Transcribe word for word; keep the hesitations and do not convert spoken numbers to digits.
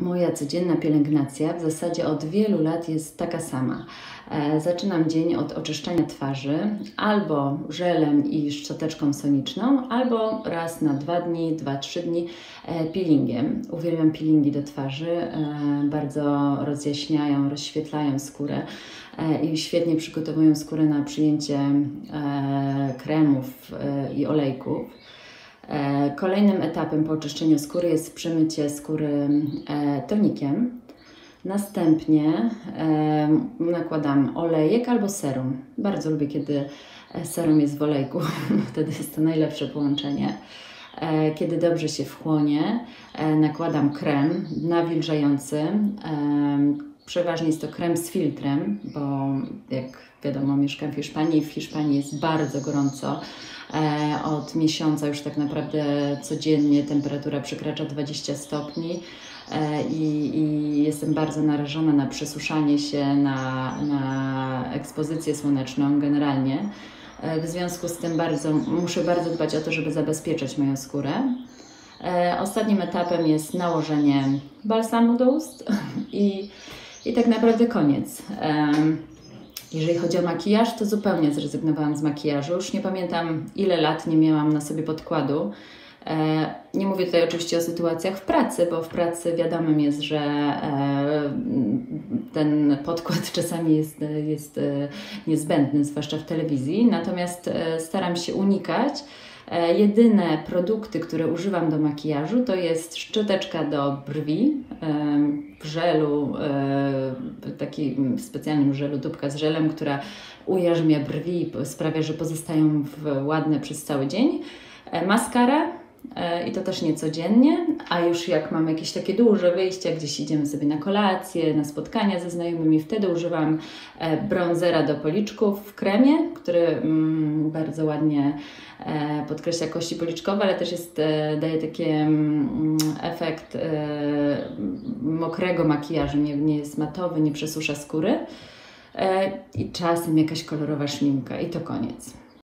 Moja codzienna pielęgnacja w zasadzie od wielu lat jest taka sama. Zaczynam dzień od oczyszczania twarzy albo żelem i szczoteczką soniczną, albo raz na dwa dni, dwa, trzy dni peelingiem. Uwielbiam peelingi do twarzy, bardzo rozjaśniają, rozświetlają skórę i świetnie przygotowują skórę na przyjęcie kremów i olejków. Kolejnym etapem po oczyszczeniu skóry jest przemycie skóry tonikiem. Następnie nakładam olejek albo serum. Bardzo lubię, kiedy serum jest w olejku, wtedy jest to najlepsze połączenie. Kiedy dobrze się wchłonie, nakładam krem nawilżający. Przeważnie jest to krem z filtrem, bo jak wiadomo, mieszkam w Hiszpanii i w Hiszpanii jest bardzo gorąco. Od miesiąca już tak naprawdę codziennie temperatura przekracza dwadzieścia stopni i, i jestem bardzo narażona na przesuszanie się, na, na ekspozycję słoneczną generalnie. W związku z tym bardzo, muszę bardzo dbać o to, żeby zabezpieczać moją skórę. Ostatnim etapem jest nałożenie balsamu do ust i, i tak naprawdę koniec. Jeżeli chodzi o makijaż, to zupełnie zrezygnowałam z makijażu. Już nie pamiętam, ile lat nie miałam na sobie podkładu. Nie mówię tutaj oczywiście o sytuacjach w pracy, bo w pracy wiadomym jest, że ten podkład czasami jest, jest niezbędny, zwłaszcza w telewizji. Natomiast staram się unikać. Jedyne produkty, które używam do makijażu, to jest szczoteczka do brwi w żelu, takim specjalnym żelu, tubka z żelem, która ujarzmia brwi i sprawia, że pozostają ładne przez cały dzień. Maskara i to też nie codziennie, a już jak mamy jakieś takie duże wyjścia, gdzieś idziemy sobie na kolację, na spotkania ze znajomymi, wtedy używam bronzera do policzków w kremie, który mm, bardzo ładnie e, podkreśla kości policzkowe, ale też jest, e, daje taki mm, efekt e, mokrego makijażu, nie, nie jest matowy, nie przesusza skóry e, i czasem jakaś kolorowa szminka i to koniec.